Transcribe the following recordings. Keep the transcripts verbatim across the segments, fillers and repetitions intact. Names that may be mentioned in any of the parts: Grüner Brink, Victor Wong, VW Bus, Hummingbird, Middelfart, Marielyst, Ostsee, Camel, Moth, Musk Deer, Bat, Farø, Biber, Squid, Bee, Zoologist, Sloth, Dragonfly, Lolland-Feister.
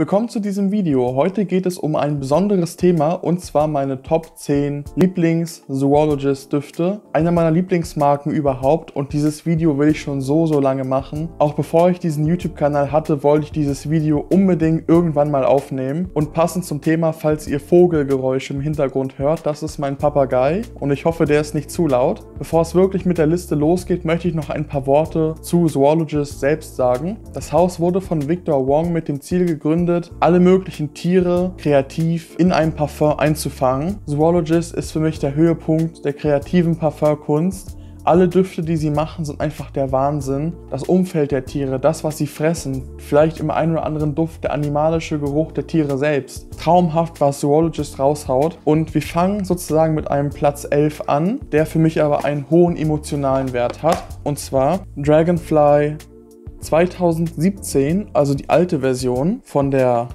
Willkommen zu diesem Video. Heute geht es um ein besonderes Thema und zwar meine Top zehn Lieblings-Zoologist-Düfte. Einer meiner Lieblingsmarken überhaupt und dieses Video will ich schon so, so lange machen. Auch bevor ich diesen YouTube-Kanal hatte, wollte ich dieses Video unbedingt irgendwann mal aufnehmen. Und passend zum Thema, falls ihr Vogelgeräusche im Hintergrund hört, das ist mein Papagei und ich hoffe, der ist nicht zu laut. Bevor es wirklich mit der Liste losgeht, möchte ich noch ein paar Worte zu Zoologist selbst sagen. Das Haus wurde von Victor Wong mit dem Ziel gegründet, alle möglichen Tiere kreativ in einem Parfum einzufangen. Zoologist ist für mich der Höhepunkt der kreativen Parfumkunst. Alle Düfte, die sie machen, sind einfach der Wahnsinn. Das Umfeld der Tiere, das, was sie fressen, vielleicht im einen oder anderen Duft der animalische Geruch der Tiere selbst. Traumhaft, was Zoologist raushaut. Und wir fangen sozusagen mit einem Platz elf an, der für mich aber einen hohen emotionalen Wert hat. Und zwar Dragonfly zweitausendsiebzehn, also die alte Version von der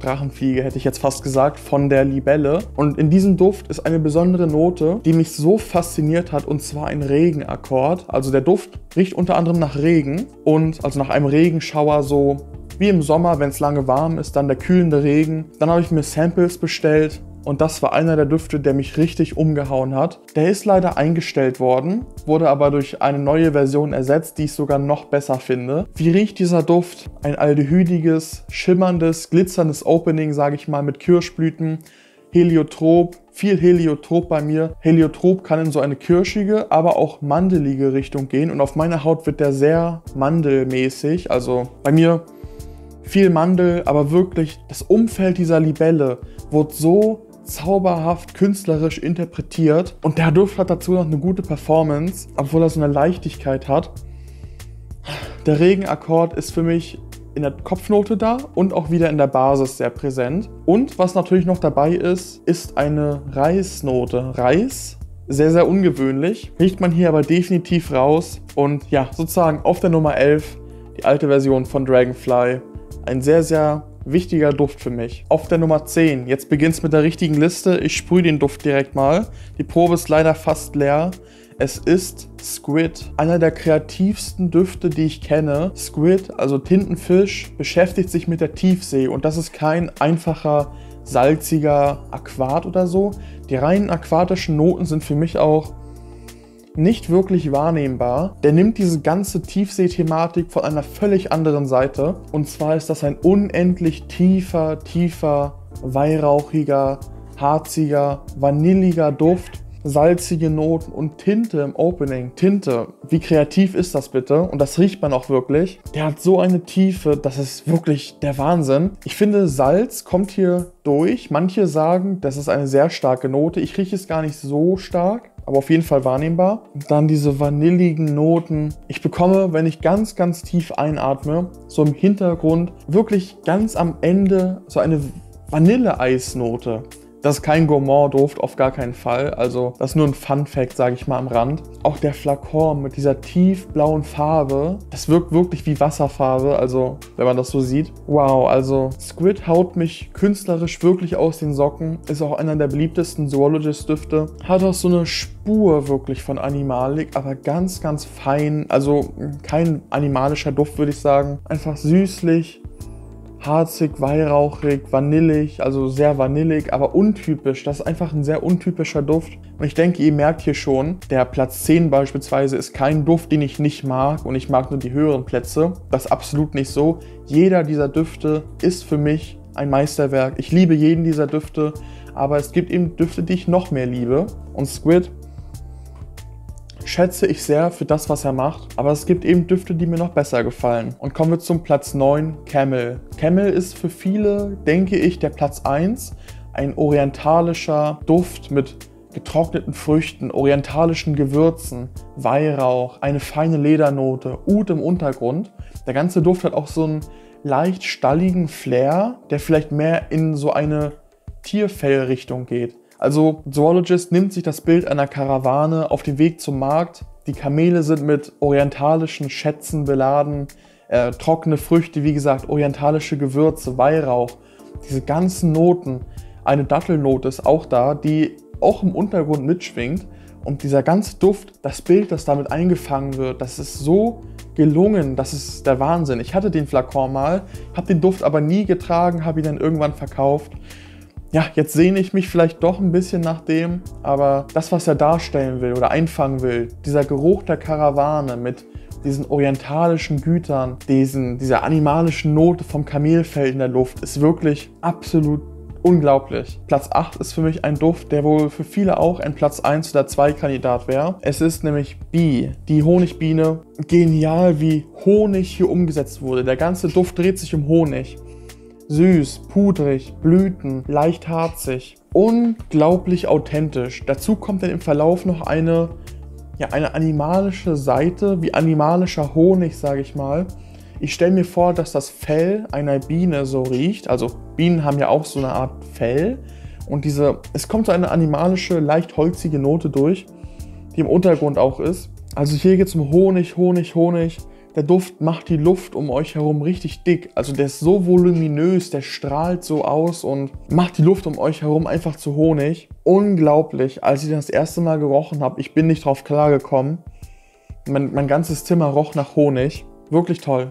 Drachenfliege, hätte ich jetzt fast gesagt, von der Libelle. Und in diesem Duft ist eine besondere Note, die mich so fasziniert hat, und zwar ein Regenakkord. Also der Duft riecht unter anderem nach Regen und also nach einem Regenschauer, so wie im Sommer, wenn es lange warm ist, dann der kühlende Regen. Dann habe ich mir Samples bestellt. Und das war einer der Düfte, der mich richtig umgehauen hat. Der ist leider eingestellt worden, wurde aber durch eine neue Version ersetzt, die ich sogar noch besser finde. Wie riecht dieser Duft? Ein aldehydiges, schimmerndes, glitzerndes Opening, sage ich mal, mit Kirschblüten, Heliotrop, viel Heliotrop bei mir. Heliotrop kann in so eine kirschige, aber auch mandelige Richtung gehen. Und auf meiner Haut wird der sehr mandelmäßig, also bei mir viel Mandel, aber wirklich das Umfeld dieser Libelle wurde so zauberhaft künstlerisch interpretiert und der Duft hat dazu noch eine gute Performance, obwohl er so eine Leichtigkeit hat. Der Regenakkord ist für mich in der Kopfnote da und auch wieder in der Basis sehr präsent. Und was natürlich noch dabei ist, ist eine Reisnote. Reis, sehr, sehr ungewöhnlich, riecht man hier aber definitiv raus. Und ja, sozusagen auf der Nummer elf, die alte Version von Dragonfly, ein sehr, sehr wichtiger Duft für mich. Auf der Nummer zehn, jetzt beginnt es mit der richtigen Liste. Ich sprühe den Duft direkt mal. Die Probe ist leider fast leer. Es ist Squid, einer der kreativsten Düfte, die ich kenne. Squid, also Tintenfisch, beschäftigt sich mit der Tiefsee und das ist kein einfacher, salziger Aquat oder so. Die reinen aquatischen Noten sind für mich auch nicht wirklich wahrnehmbar. Der nimmt diese ganze Tiefsee-Thematik von einer völlig anderen Seite. Und zwar ist das ein unendlich tiefer, tiefer, weihrauchiger, harziger, vanilliger Duft. Salzige Noten und Tinte im Opening. Tinte, wie kreativ ist das bitte? Und das riecht man auch wirklich. Der hat so eine Tiefe, das ist wirklich der Wahnsinn. Ich finde, Salz kommt hier durch. Manche sagen, das ist eine sehr starke Note. Ich rieche es gar nicht so stark, aber auf jeden Fall wahrnehmbar. Und dann diese vanilligen Noten. Ich bekomme, wenn ich ganz, ganz tief einatme, so im Hintergrund, wirklich ganz am Ende so eine Vanilleeisnote. Das ist kein Gourmand-Duft, auf gar keinen Fall. Also das ist nur ein Fun-Fact, sage ich mal, am Rand. Auch der Flakon mit dieser tiefblauen Farbe, das wirkt wirklich wie Wasserfarbe, also wenn man das so sieht. Wow, also Squid haut mich künstlerisch wirklich aus den Socken. Ist auch einer der beliebtesten Zoologist-Düfte. Hat auch so eine Spur wirklich von Animalik, aber ganz, ganz fein. Also kein animalischer Duft, würde ich sagen. Einfach süßlich. Harzig, weihrauchig, vanillig, also sehr vanillig, aber untypisch. Das ist einfach ein sehr untypischer Duft. Und ich denke, ihr merkt hier schon, der Platz zehn beispielsweise ist kein Duft, den ich nicht mag. Und ich mag nur die höheren Plätze. Das ist absolut nicht so. Jeder dieser Düfte ist für mich ein Meisterwerk. Ich liebe jeden dieser Düfte, aber es gibt eben Düfte, die ich noch mehr liebe. Und Squid schätze ich sehr für das, was er macht, aber es gibt eben Düfte, die mir noch besser gefallen. Und kommen wir zum Platz neun, Camel. Camel ist für viele, denke ich, der Platz eins, ein orientalischer Duft mit getrockneten Früchten, orientalischen Gewürzen, Weihrauch, eine feine Ledernote, Oud im Untergrund. Der ganze Duft hat auch so einen leicht stalligen Flair, der vielleicht mehr in so eine Tierfellrichtung geht. Also Zoologist nimmt sich das Bild einer Karawane auf dem Weg zum Markt. Die Kamele sind mit orientalischen Schätzen beladen, äh, trockene Früchte, wie gesagt, orientalische Gewürze, Weihrauch, diese ganzen Noten. Eine Dattelnote ist auch da, die auch im Untergrund mitschwingt. Und dieser ganze Duft, das Bild, das damit eingefangen wird, das ist so gelungen. Das ist der Wahnsinn. Ich hatte den Flakon mal, habe den Duft aber nie getragen, habe ihn dann irgendwann verkauft. Ja, jetzt sehne ich mich vielleicht doch ein bisschen nach dem, aber das, was er darstellen will oder einfangen will, dieser Geruch der Karawane mit diesen orientalischen Gütern, diesen, dieser animalischen Note vom Kamelfell in der Luft, ist wirklich absolut unglaublich. Platz acht ist für mich ein Duft, der wohl für viele auch ein Platz eins oder zwei Kandidat wäre. Es ist nämlich Bee, die Honigbiene. Genial, wie Honig hier umgesetzt wurde. Der ganze Duft dreht sich um Honig. Süß, pudrig, Blüten, leicht harzig, unglaublich authentisch. Dazu kommt dann im Verlauf noch eine, ja, eine animalische Seite, wie animalischer Honig, sage ich mal. Ich stelle mir vor, dass das Fell einer Biene so riecht. Also Bienen haben ja auch so eine Art Fell. Und diese, es kommt so eine animalische, leicht holzige Note durch, die im Untergrund auch ist. Also hier geht es um Honig, Honig, Honig. Der Duft macht die Luft um euch herum richtig dick, also der ist so voluminös, der strahlt so aus und macht die Luft um euch herum einfach zu Honig. Unglaublich, als ich das erste Mal gerochen habe, ich bin nicht drauf klargekommen. Mein, mein ganzes Zimmer roch nach Honig, wirklich toll.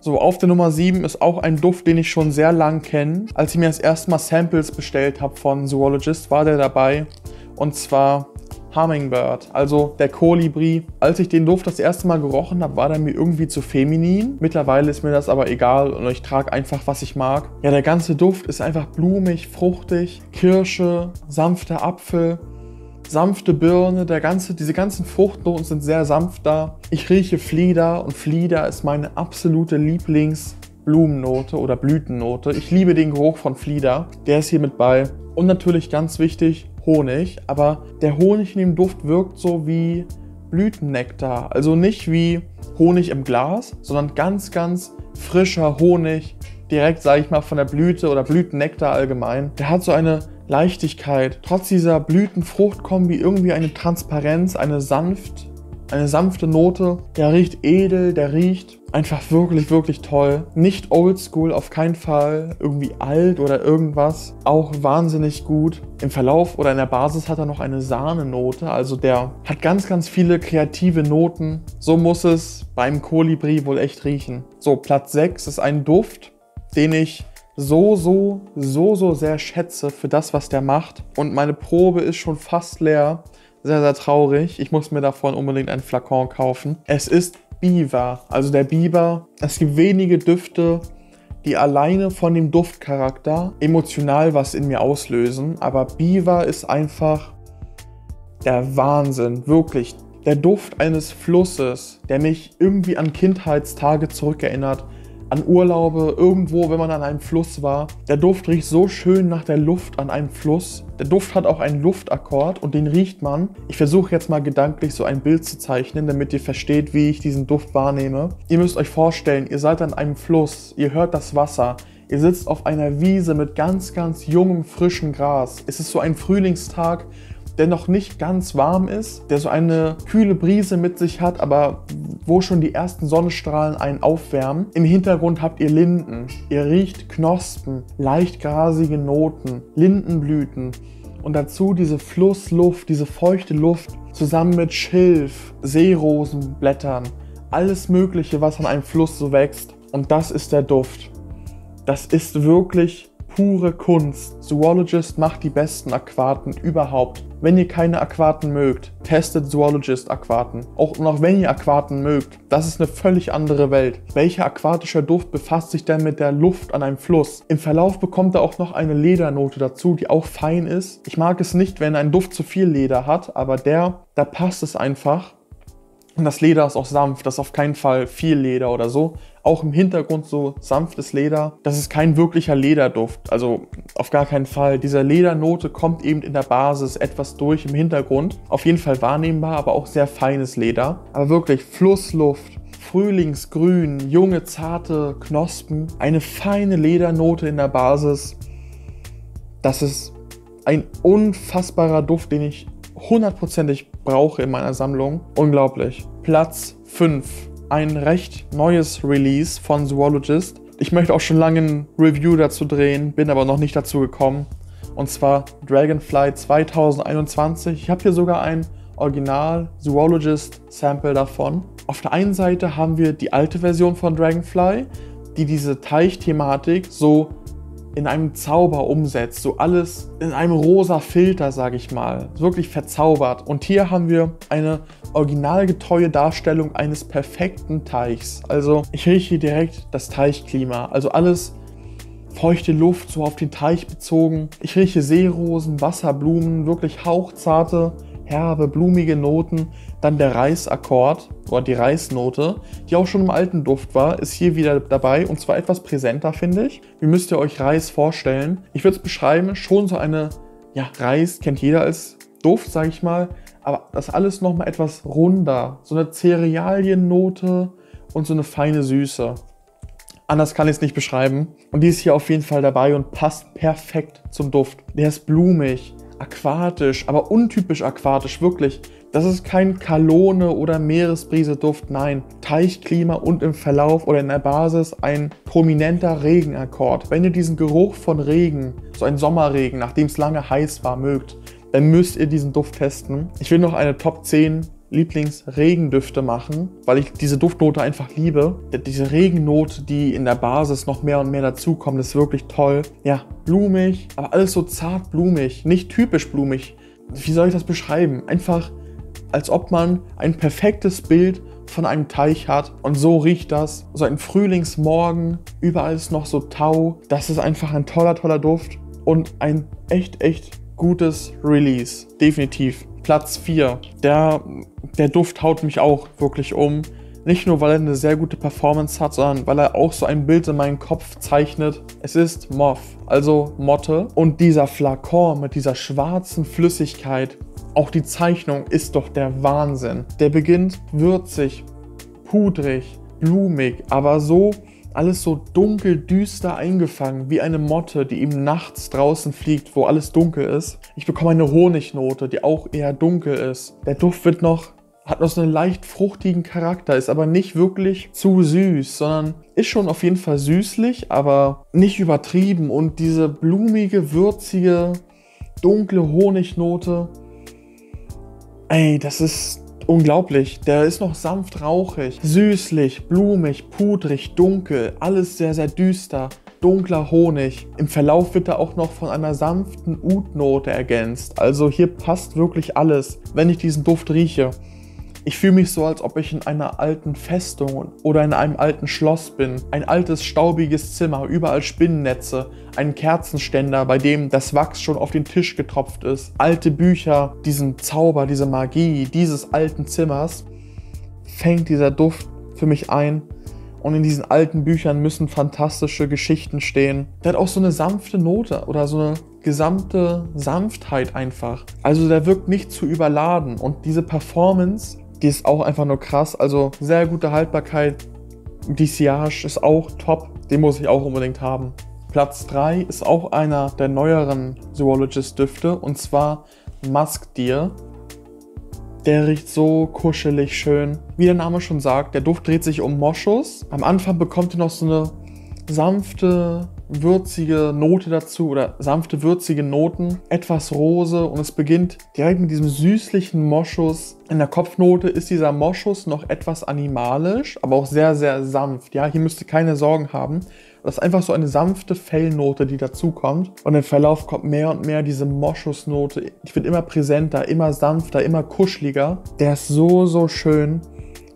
So, auf der Nummer sieben ist auch ein Duft, den ich schon sehr lang kenne. Als ich mir das erste Mal Samples bestellt habe von Zoologist, war der dabei, und zwar Hummingbird, also der Kolibri. Als ich den Duft das erste Mal gerochen habe, war der mir irgendwie zu feminin. Mittlerweile ist mir das aber egal und ich trage einfach, was ich mag. Ja, der ganze Duft ist einfach blumig, fruchtig, Kirsche, sanfter Apfel, sanfte Birne. Der ganze, diese ganzen Fruchtnoten sind sehr sanft da. Ich rieche Flieder und Flieder ist meine absolute Lieblingsblumennote oder Blütennote. Ich liebe den Geruch von Flieder. Der ist hier mit bei. Und natürlich ganz wichtig, Honig, aber der Honig in dem Duft wirkt so wie Blütennektar, also nicht wie Honig im Glas, sondern ganz, ganz frischer Honig, direkt, sage ich mal, von der Blüte oder Blütennektar allgemein. Der hat so eine Leichtigkeit, trotz dieser Blütenfruchtkombi irgendwie eine Transparenz, eine sanft, eine sanfte Note. Der riecht edel, der riecht einfach wirklich, wirklich toll. Nicht oldschool, auf keinen Fall irgendwie alt oder irgendwas. Auch wahnsinnig gut. Im Verlauf oder in der Basis hat er noch eine Sahnenote. Also der hat ganz, ganz viele kreative Noten. So muss es beim Kolibri wohl echt riechen. So, Platz sechs ist ein Duft, den ich so, so, so, so sehr schätze für das, was der macht. Und meine Probe ist schon fast leer. Sehr, sehr traurig. Ich muss mir davon unbedingt einen Flakon kaufen. Es ist Biber, also der Biber. Es gibt wenige Düfte, die alleine von dem Duftcharakter emotional was in mir auslösen, aber Biber ist einfach der Wahnsinn, wirklich. Der Duft eines Flusses, der mich irgendwie an Kindheitstage zurückerinnert, an Urlaube, irgendwo, wenn man an einem Fluss war. Der Duft riecht so schön nach der Luft an einem Fluss. Der Duft hat auch einen Luftakkord und den riecht man. Ich versuche jetzt mal gedanklich so ein Bild zu zeichnen, damit ihr versteht, wie ich diesen Duft wahrnehme. Ihr müsst euch vorstellen, ihr seid an einem Fluss, ihr hört das Wasser, ihr sitzt auf einer Wiese mit ganz, ganz jungem, frischem Gras. Es ist so ein Frühlingstag, der noch nicht ganz warm ist, der so eine kühle Brise mit sich hat, aber wo schon die ersten Sonnenstrahlen einen aufwärmen. Im Hintergrund habt ihr Linden, ihr riecht Knospen, leicht grasige Noten, Lindenblüten und dazu diese Flussluft, diese feuchte Luft zusammen mit Schilf, Seerosenblättern, alles Mögliche, was an einem Fluss so wächst. Und das ist der Duft. Das ist wirklich pure Kunst. Zoologist macht die besten Aquaten überhaupt. Wenn ihr keine Aquaten mögt, testet Zoologist Aquaten. Auch noch wenn ihr Aquaten mögt, das ist eine völlig andere Welt. Welcher aquatischer Duft befasst sich denn mit der Luft an einem Fluss? Im Verlauf bekommt er auch noch eine Ledernote dazu, die auch fein ist. Ich mag es nicht, wenn ein Duft zu viel Leder hat, aber der, da passt es einfach. Und das Leder ist auch sanft, das ist auf keinen Fall viel Leder oder so. Auch im Hintergrund so sanftes Leder. Das ist kein wirklicher Lederduft, also auf gar keinen Fall. Diese Ledernote kommt eben in der Basis etwas durch im Hintergrund. Auf jeden Fall wahrnehmbar, aber auch sehr feines Leder. Aber wirklich Flussluft, Frühlingsgrün, junge, zarte Knospen. Eine feine Ledernote in der Basis. Das ist ein unfassbarer Duft, den ich hundertprozentig brauche in meiner Sammlung. Unglaublich. Platz fünf. Ein recht neues Release von Zoologist. Ich möchte auch schon lange ein Review dazu drehen, bin aber noch nicht dazu gekommen. Und zwar Dragonfly zweitausendeinundzwanzig. Ich habe hier sogar ein Original Zoologist Sample davon. Auf der einen Seite haben wir die alte Version von Dragonfly, die diese Teichthematik so in einem Zauber umsetzt, so alles in einem rosa Filter, sage ich mal, wirklich verzaubert. Und hier haben wir eine originalgetreue Darstellung eines perfekten Teichs. Also ich rieche direkt das Teichklima, also alles feuchte Luft, so auf den Teich bezogen. Ich rieche Seerosen, Wasserblumen, wirklich hauchzarte, herbe, blumige Noten. Dann der Reisakkord oder die Reisnote, die auch schon im alten Duft war, ist hier wieder dabei und zwar etwas präsenter, finde ich. Wie müsst ihr euch Reis vorstellen? Ich würde es beschreiben, schon so eine, ja, Reis kennt jeder als Duft, sage ich mal, aber das alles nochmal etwas runder. So eine Cerealiennote und so eine feine Süße. Anders kann ich es nicht beschreiben. Und die ist hier auf jeden Fall dabei und passt perfekt zum Duft. Der ist blumig, aquatisch, aber untypisch aquatisch, wirklich. Das ist kein Kalone- oder Meeresbrise-Duft, nein. Teichklima und im Verlauf oder in der Basis ein prominenter Regenakkord. Wenn ihr diesen Geruch von Regen, so ein Sommerregen, nachdem es lange heiß war, mögt, dann müsst ihr diesen Duft testen. Ich will noch eine Top zehn Lieblingsregendüfte machen, weil ich diese Duftnote einfach liebe. Diese Regennote, die in der Basis noch mehr und mehr dazukommt, ist wirklich toll. Ja, blumig, aber alles so zart blumig, nicht typisch blumig. Wie soll ich das beschreiben? Einfach, als ob man ein perfektes Bild von einem Teich hat und so riecht das. So ein Frühlingsmorgen, überall ist noch so Tau. Das ist einfach ein toller, toller Duft und ein echt, echt gutes Release, definitiv. Platz vier. Der, der Duft haut mich auch wirklich um. Nicht nur, weil er eine sehr gute Performance hat, sondern weil er auch so ein Bild in meinen Kopf zeichnet. Es ist Moth, also Motte. Und dieser Flakon mit dieser schwarzen Flüssigkeit, auch die Zeichnung ist doch der Wahnsinn. Der beginnt würzig, pudrig, blumig, aber so alles so dunkel, düster eingefangen, wie eine Motte, die eben nachts draußen fliegt, wo alles dunkel ist. Ich bekomme eine Honignote, die auch eher dunkel ist. Der Duft wird noch, hat noch so einen leicht fruchtigen Charakter, ist aber nicht wirklich zu süß, sondern ist schon auf jeden Fall süßlich, aber nicht übertrieben. Und diese blumige, würzige, dunkle Honignote, ey, das ist unglaublich. Der ist noch sanft rauchig, süßlich, blumig, pudrig, dunkel, alles sehr, sehr düster, dunkler Honig. Im Verlauf wird er auch noch von einer sanften Oud-Note ergänzt. Also hier passt wirklich alles, wenn ich diesen Duft rieche. Ich fühle mich so, als ob ich in einer alten Festung oder in einem alten Schloss bin. Ein altes, staubiges Zimmer, überall Spinnennetze, einen Kerzenständer, bei dem das Wachs schon auf den Tisch getropft ist. Alte Bücher, diesen Zauber, diese Magie dieses alten Zimmers fängt dieser Duft für mich ein. Und in diesen alten Büchern müssen fantastische Geschichten stehen. Der hat auch so eine sanfte Note oder so eine gesamte Sanftheit einfach. Also der wirkt nicht zu überladen. Und diese Performance, die ist auch einfach nur krass. Also sehr gute Haltbarkeit. Die Sillage ist auch top. Den muss ich auch unbedingt haben. Platz drei ist auch einer der neueren Zoologist-Düfte. Und zwar Musk Deer. Der riecht so kuschelig schön. Wie der Name schon sagt, der Duft dreht sich um Moschus. Am Anfang bekommt ihr noch so eine sanfte, würzige Note dazu oder sanfte, würzige Noten. Etwas Rose und es beginnt direkt mit diesem süßlichen Moschus. In der Kopfnote ist dieser Moschus noch etwas animalisch, aber auch sehr, sehr sanft. Ja, hier müsst ihr keine Sorgen haben. Das ist einfach so eine sanfte Fellnote, die dazukommt. Und im Verlauf kommt mehr und mehr diese Moschusnote. Die wird immer präsenter, immer sanfter, immer kuscheliger. Der ist so, so schön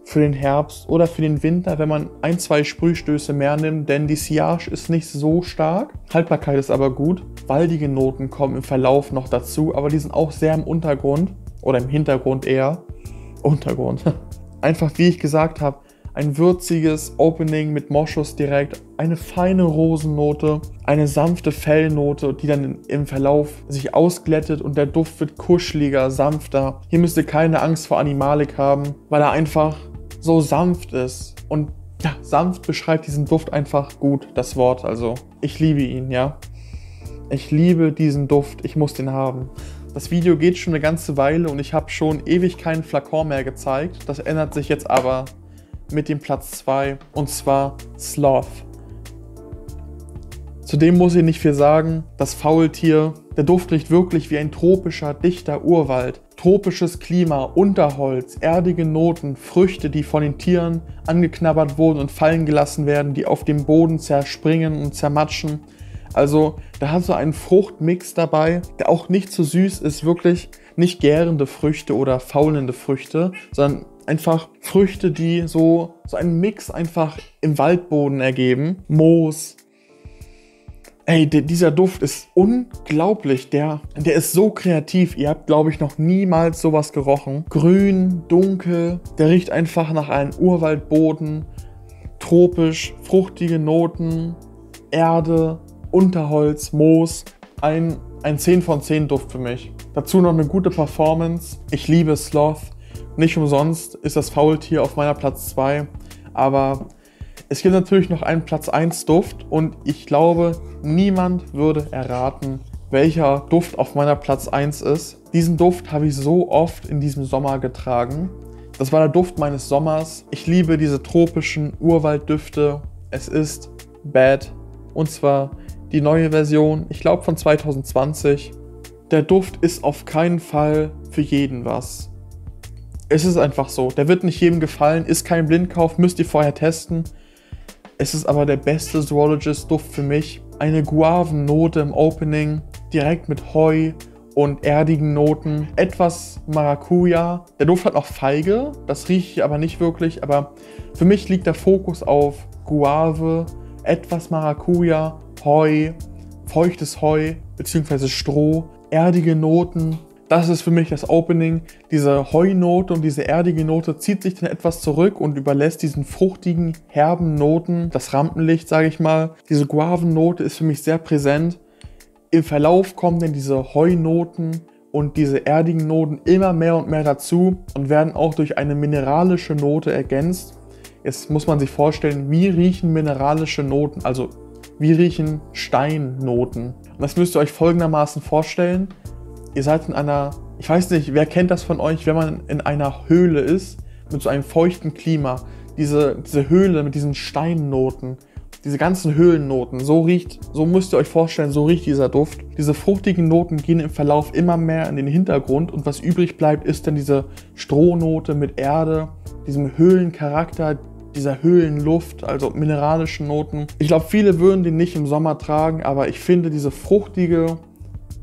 für den Herbst oder für den Winter, wenn man ein, zwei Sprühstöße mehr nimmt, denn die Sillage ist nicht so stark. Haltbarkeit ist aber gut. Waldige Noten kommen im Verlauf noch dazu, aber die sind auch sehr im Untergrund oder im Hintergrund eher. Untergrund. Einfach, wie ich gesagt habe, ein würziges Opening mit Moschus direkt, eine feine Rosennote, eine sanfte Fellnote, die dann im Verlauf sich ausglättet und der Duft wird kuscheliger, sanfter. Hier müsst ihr keine Angst vor Animalik haben, weil er einfach so sanft ist. Und ja, sanft beschreibt diesen Duft einfach gut, das Wort. Also ich liebe ihn, ja. Ich liebe diesen Duft, ich muss den haben. Das Video geht schon eine ganze Weile und ich habe schon ewig keinen Flakon mehr gezeigt. Das ändert sich jetzt aber mit dem Platz zwei und zwar Sloth. Zudem muss ich nicht viel sagen, das Faultier, der Duft riecht wirklich wie ein tropischer, dichter Urwald. Tropisches Klima, Unterholz, erdige Noten, Früchte, die von den Tieren angeknabbert wurden und fallen gelassen werden, die auf dem Boden zerspringen und zermatschen. Also da hast du einen Fruchtmix dabei, der auch nicht zu süß ist, wirklich nicht gärende Früchte oder faulende Früchte, sondern einfach Früchte, die so, so einen Mix einfach im Waldboden ergeben. Moos. Ey, dieser Duft ist unglaublich, der, der ist so kreativ. Ihr habt, glaube ich, noch niemals sowas gerochen. Grün, dunkel, der riecht einfach nach einem Urwaldboden. Tropisch, fruchtige Noten, Erde, Unterholz, Moos. Ein, ein zehn von zehn Duft für mich. Dazu noch eine gute Performance. Ich liebe Sloth. Nicht umsonst ist das Faultier auf meiner Platz zwei, aber es gibt natürlich noch einen Platz eins Duft und ich glaube, niemand würde erraten, welcher Duft auf meiner Platz eins ist. Diesen Duft habe ich so oft in diesem Sommer getragen. Das war der Duft meines Sommers. Ich liebe diese tropischen Urwalddüfte. Es ist Bat, und zwar die neue Version, ich glaube von zwanzig zwanzig. Der Duft ist auf keinen Fall für jeden was. Es ist einfach so, der wird nicht jedem gefallen, ist kein Blindkauf, müsst ihr vorher testen. Es ist aber der beste Zoologist-Duft für mich. Eine Guavennote im Opening, direkt mit Heu und erdigen Noten. Etwas Maracuja. Der Duft hat noch Feige, das rieche ich aber nicht wirklich. Aber für mich liegt der Fokus auf Guave, etwas Maracuja, Heu, feuchtes Heu bzw. Stroh, erdige Noten. Das ist für mich das Opening. Diese Heunote und diese erdige Note zieht sich dann etwas zurück und überlässt diesen fruchtigen, herben Noten das Rampenlicht, sage ich mal. Diese Guavennote ist für mich sehr präsent. Im Verlauf kommen dann diese Heunoten und diese erdigen Noten immer mehr und mehr dazu und werden auch durch eine mineralische Note ergänzt. Jetzt muss man sich vorstellen, wie riechen mineralische Noten, also wie riechen Steinnoten. Und das müsst ihr euch folgendermaßen vorstellen. Ihr seid in einer, ich weiß nicht, wer kennt das von euch, wenn man in einer Höhle ist, mit so einem feuchten Klima. Diese, diese Höhle mit diesen Steinnoten, diese ganzen Höhlennoten, so riecht, so müsst ihr euch vorstellen, so riecht dieser Duft. Diese fruchtigen Noten gehen im Verlauf immer mehr in den Hintergrund und was übrig bleibt, ist dann diese Strohnote mit Erde, diesem Höhlencharakter, dieser Höhlenluft, also mineralischen Noten. Ich glaube, viele würden den nicht im Sommer tragen, aber ich finde diese fruchtige,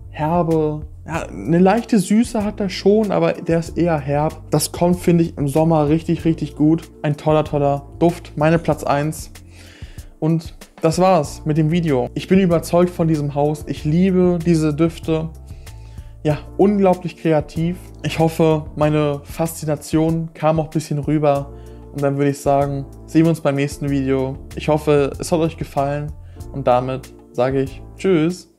herbe, ja, eine leichte Süße hat er schon, aber der ist eher herb. Das kommt, finde ich, im Sommer richtig, richtig gut. Ein toller, toller Duft. Meine Platz eins. Und das war's mit dem Video. Ich bin überzeugt von diesem Haus. Ich liebe diese Düfte. Ja, unglaublich kreativ. Ich hoffe, meine Faszination kam auch ein bisschen rüber. Und dann würde ich sagen, sehen wir uns beim nächsten Video. Ich hoffe, es hat euch gefallen. Und damit sage ich Tschüss.